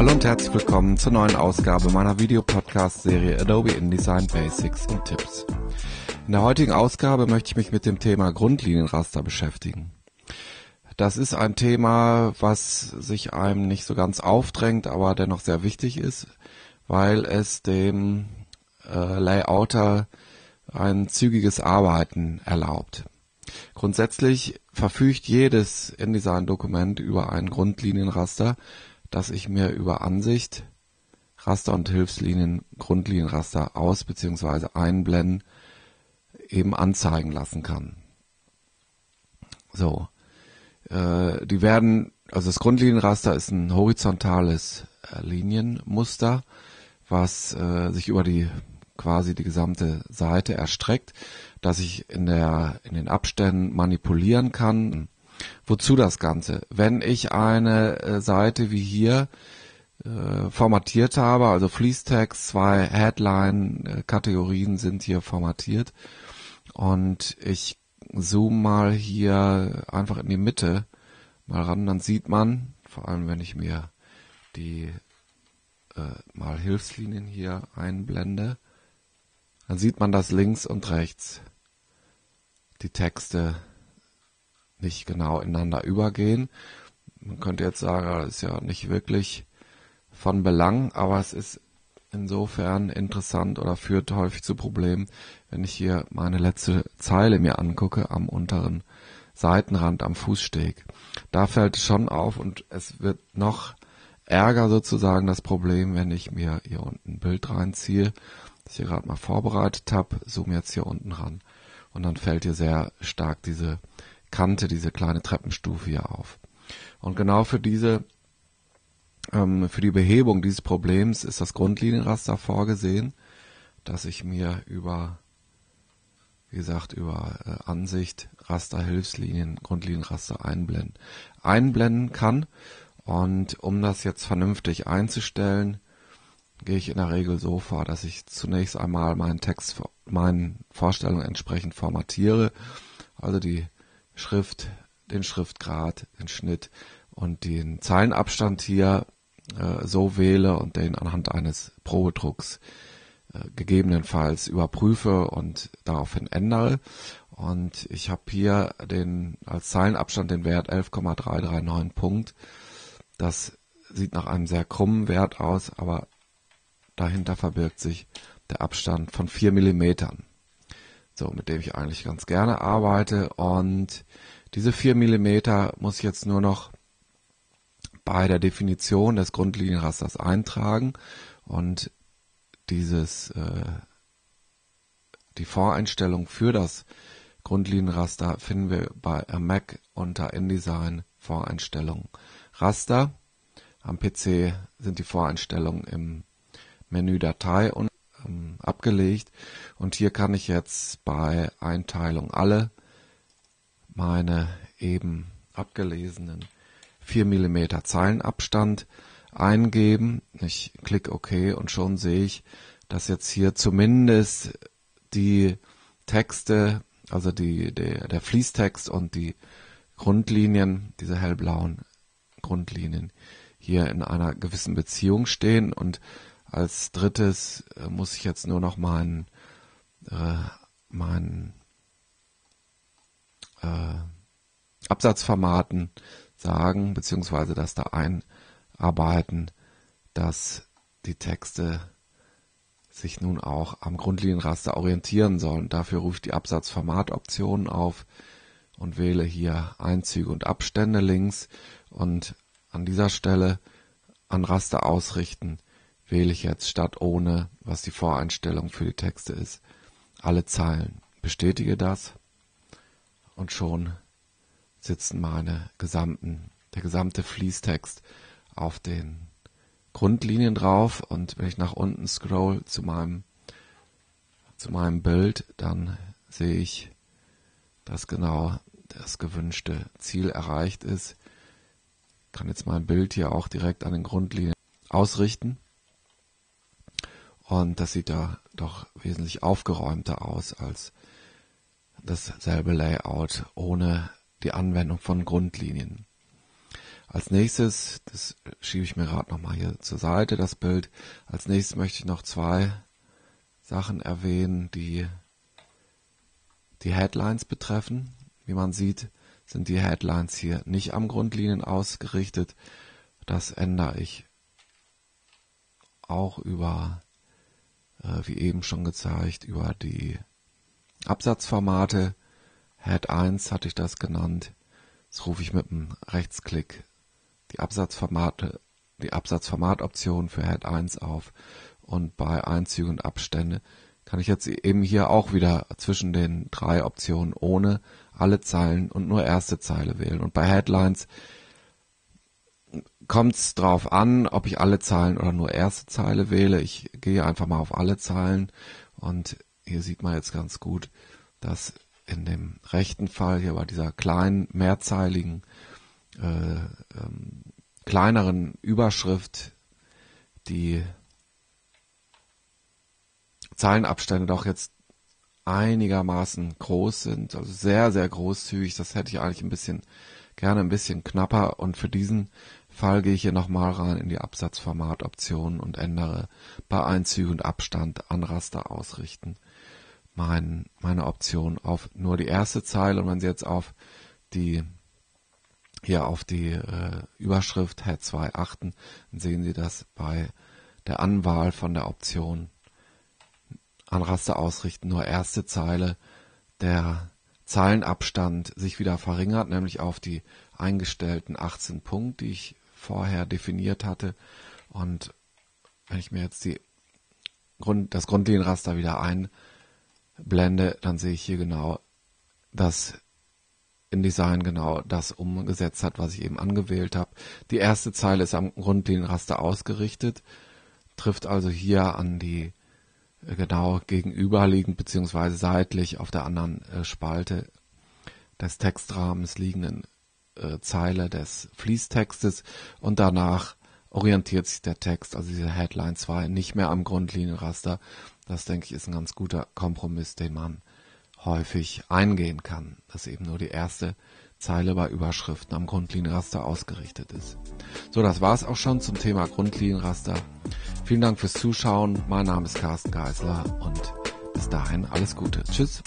Hallo und herzlich willkommen zur neuen Ausgabe meiner Videopodcast-Serie Adobe InDesign Basics und Tipps. In der heutigen Ausgabe möchte ich mich mit dem Thema Grundlinienraster beschäftigen. Das ist ein Thema, was sich einem nicht so ganz aufdrängt, aber dennoch sehr wichtig ist, weil es dem Layouter ein zügiges Arbeiten erlaubt. Grundsätzlich verfügt jedes InDesign-Dokument über ein Grundlinienraster, das ich mir über Ansicht, Raster und Hilfslinien, Grundlinienraster aus- bzw. einblenden, eben anzeigen lassen kann. So, also das Grundlinienraster ist ein horizontales Linienmuster, was sich über quasi die gesamte Seite erstreckt, dass ich in den Abständen manipulieren kann. Wozu das Ganze? Wenn ich eine Seite wie hier formatiert habe, also Fließtext, 2 Headline-Kategorien sind hier formatiert und ich zoome mal hier einfach in die Mitte mal ran, dann sieht man, vor allem wenn ich mir die mal Hilfslinien hier einblende, dann sieht man, dass links und rechts die Texte nicht genau ineinander übergehen. Man könnte jetzt sagen, das ist ja nicht wirklich von Belang, aber es ist insofern interessant oder führt häufig zu Problemen, wenn ich hier meine letzte Zeile mir angucke am unteren Seitenrand, am Fußsteg. Da fällt es schon auf und es wird noch ärger sozusagen das Problem, wenn ich mir hier unten ein Bild reinziehe, das ich hier gerade mal vorbereitet habe, zoome jetzt hier unten ran und dann fällt hier sehr stark diese Kante, diese kleine Treppenstufe hier auf. Und genau für die Behebung dieses Problems ist das Grundlinienraster vorgesehen, dass ich mir über Ansicht, Raster, Hilfslinien, Grundlinienraster einblenden kann. Und um das jetzt vernünftig einzustellen, gehe ich in der Regel so vor, dass ich zunächst einmal meinen Text meinen Vorstellungen entsprechend formatiere, also die Schrift, den Schriftgrad, den Schnitt und den Zeilenabstand hier so wähle und den anhand eines Probedrucks gegebenenfalls überprüfe und daraufhin ändere. Und ich habe hier als Zeilenabstand den Wert 11,339 Punkt. Das sieht nach einem sehr krummen Wert aus, aber dahinter verbirgt sich der Abstand von 4 mm, so, mit dem ich eigentlich ganz gerne arbeite. Und diese 4 mm muss ich jetzt nur noch bei der Definition des Grundlinienrasters eintragen. Und die Voreinstellung für das Grundlinienraster finden wir bei Mac unter InDesign Voreinstellungen Raster. Am PC sind die Voreinstellungen im Menü Datei und abgelegt, und hier kann ich jetzt bei Einteilung alle meine eben abgelesenen 4 mm Zeilenabstand eingeben. Ich klicke OK und schon sehe ich, dass jetzt hier zumindest die Texte, also der Fließtext und die Grundlinien, diese hellblauen Grundlinien, hier in einer gewissen Beziehung stehen. Und als drittes muss ich jetzt nur noch meinen Absatzformaten sagen, beziehungsweise das da einarbeiten, dass die Texte sich nun auch am Grundlinienraster orientieren sollen. Dafür rufe ich die Absatzformatoptionen auf und wähle hier Einzüge und Abstände links, und an dieser Stelle an Raster ausrichten wähle ich jetzt statt ohne, was die Voreinstellung für die Texte ist, alle Zeilen. Bestätige das und schon sitzen der gesamte Fließtext auf den Grundlinien drauf. Und wenn ich nach unten scroll zu meinem Bild, dann sehe ich, dass genau das gewünschte Ziel erreicht ist. Ich kann jetzt mein Bild hier auch direkt an den Grundlinien ausrichten. Und das sieht da doch wesentlich aufgeräumter aus als dasselbe Layout ohne die Anwendung von Grundlinien. Als nächstes, das schiebe ich mir gerade nochmal hier zur Seite, das Bild. Als nächstes möchte ich noch zwei Sachen erwähnen, die die Headlines betreffen. Wie man sieht, sind die Headlines hier nicht am Grundlinien ausgerichtet. Das ändere ich auch über, wie eben schon gezeigt, über die Absatzformate. Head 1 hatte ich das genannt. Jetzt rufe ich mit einem Rechtsklick die Absatzformatoption für Head 1 auf, und bei Einzüge und Abstände kann ich jetzt eben hier auch wieder zwischen den drei Optionen ohne alle Zeilen und nur erste Zeile wählen. Und bei Headlines kommt es drauf an, ob ich alle Zeilen oder nur erste Zeile wähle. Ich gehe einfach mal auf alle Zeilen, und hier sieht man jetzt ganz gut, dass in dem rechten Fall hier bei dieser kleinen, mehrzeiligen, kleineren Überschrift die Zeilenabstände doch jetzt einigermaßen groß sind, also sehr, sehr großzügig. Das hätte ich eigentlich gerne ein bisschen knapper, und für diesen Fall gehe ich hier nochmal rein in die Absatzformatoption und ändere bei Einzüge und Abstand an Raster ausrichten meine Option auf nur die erste Zeile. Und wenn Sie jetzt auf die Überschrift Head 2 achten, dann sehen Sie, dass bei der Anwahl von der Option an Raster ausrichten nur erste Zeile der Zeilenabstand sich wieder verringert, nämlich auf die eingestellten 18 Punkte, die ich vorher definiert hatte. Und wenn ich mir jetzt das Grundlinienraster wieder einblende, dann sehe ich hier genau, dass InDesign genau das umgesetzt hat, was ich eben angewählt habe. Die erste Zeile ist am Grundlinienraster ausgerichtet, trifft also hier an die genau gegenüberliegend bzw. seitlich auf der anderen Spalte des Textrahmens liegenden Zeile des Fließtextes, und danach orientiert sich der Text, also diese Headline 2, nicht mehr am Grundlinienraster. Das, denke ich, ist ein ganz guter Kompromiss, den man häufig eingehen kann, dass eben nur die erste Zeile bei Überschriften am Grundlinienraster ausgerichtet ist. So, das war es auch schon zum Thema Grundlinienraster. Vielen Dank fürs Zuschauen. Mein Name ist Karsten Geisler, und bis dahin alles Gute. Tschüss.